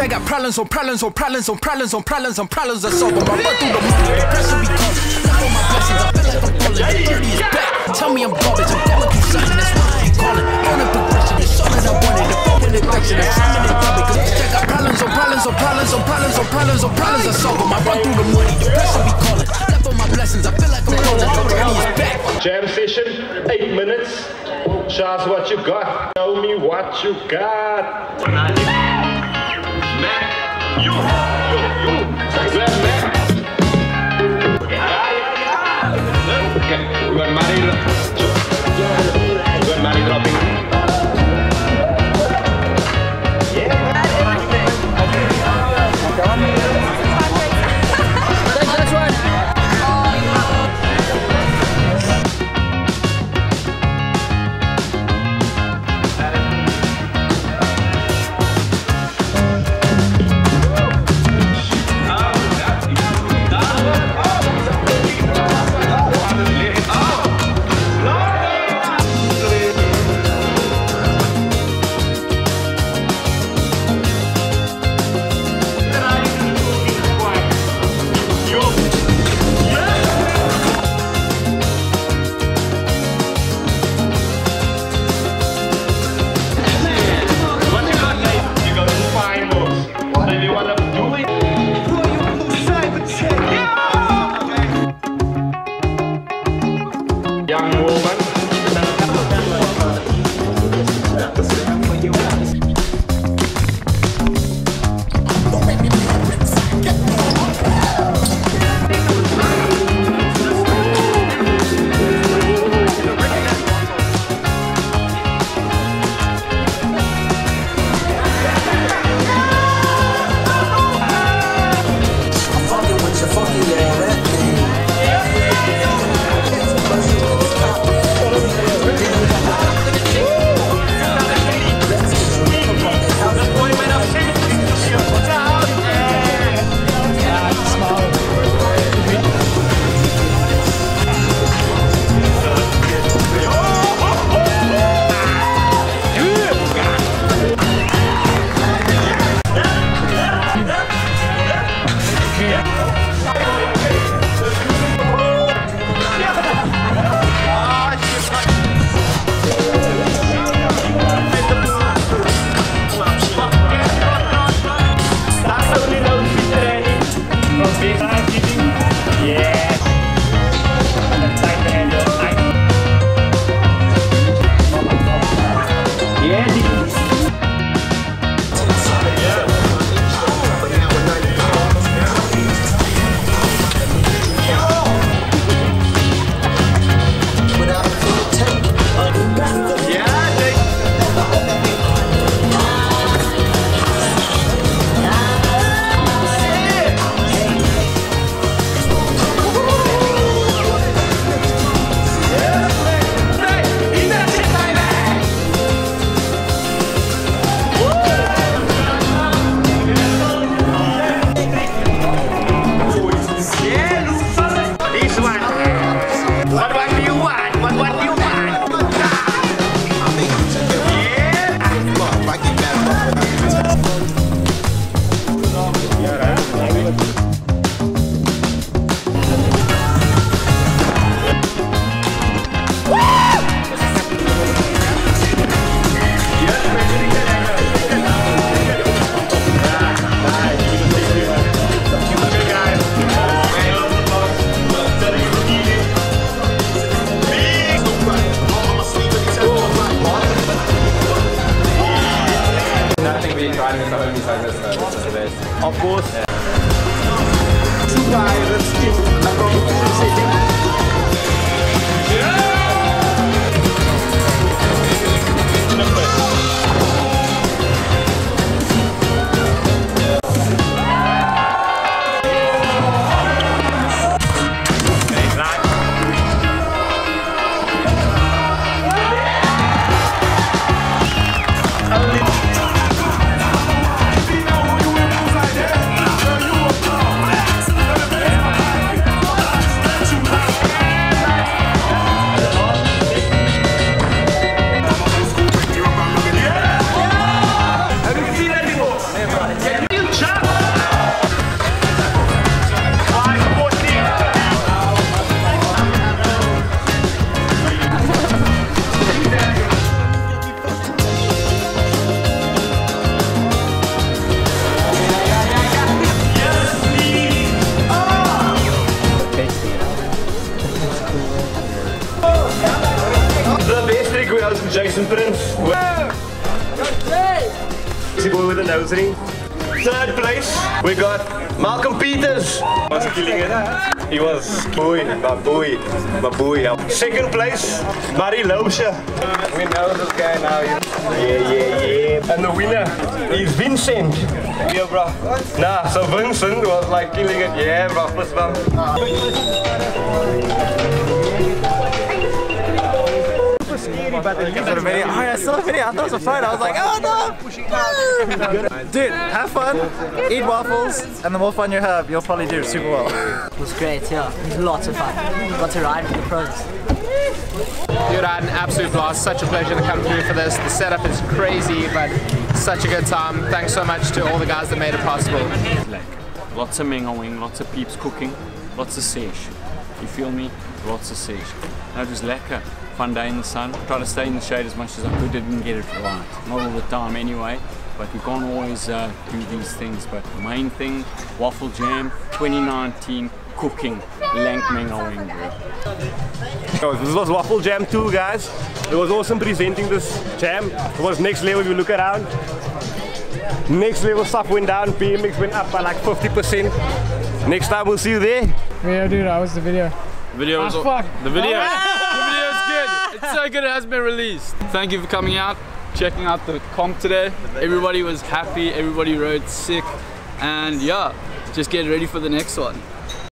They got problems on problems on problems on problems on problems on problems that's over. My run through the money, the pressure be coming. Not on my blessings, I feel like I'm falling. The 30 is back, tell me I'm garbage. I'm going through something, that's what I ain't calling. On a progression, it's all that I wanted. The phone in infection, I'm swimming in public. They got problems on problems on problems on problems on problems on problems that's over. My run through the money, the pressure be calling. Not on my blessings, I feel like I'm falling. The 30 is back. Jam session, 8 minutes. Shows what you got. Tell me what you got. Mac, you, take that, Mac. Okay, we got Murray. We got Murray dropping. Of course, yeah. Two pirates keep a Sexy boy with a nose ring. Third place, we got Malcolm Peters. Was killing it. He was. Boy, my boy, my boy. Second place, Murray Loubser. We know this guy now. Yeah, yeah, yeah. And the winner is Vincent. Yeah, bro. Nah, so Vincent was like killing it. Yeah, bro. Plus one. But the video. Oh, yeah, I saw the video. I thought it was a photo. I was like, oh no! Dude, have fun, eat waffles, and the more fun you have, you'll probably do super well. It was great, yeah. It was lots of fun. Got to ride with the pros. Dude, I had an absolute blast. Such a pleasure to come through for this. The setup is crazy, but such a good time. Thanks so much to all the guys that made it possible. Like, lots of mingling, lots of peeps cooking, lots of sesh. You feel me? Lots of sesh. That was lekker. Fun day in the sun. Try to stay in the shade as much as I could. Didn't get it right, not all the time anyway. But you can't always do these things. But the main thing, Waffle Jam 2019 cooking, Lankmengoing. This was Waffle Jam 2, guys. It was awesome presenting this jam. It was next level. You look around. Next level stuff went down. PMX went up by like 50%. Next time we'll see you there. Video, dude. How was the video? Video was the video. It's so good it has been released. Thank you for coming out, checking out the comp today. Everybody was happy, everybody rode sick, and yeah, just get ready for the next one.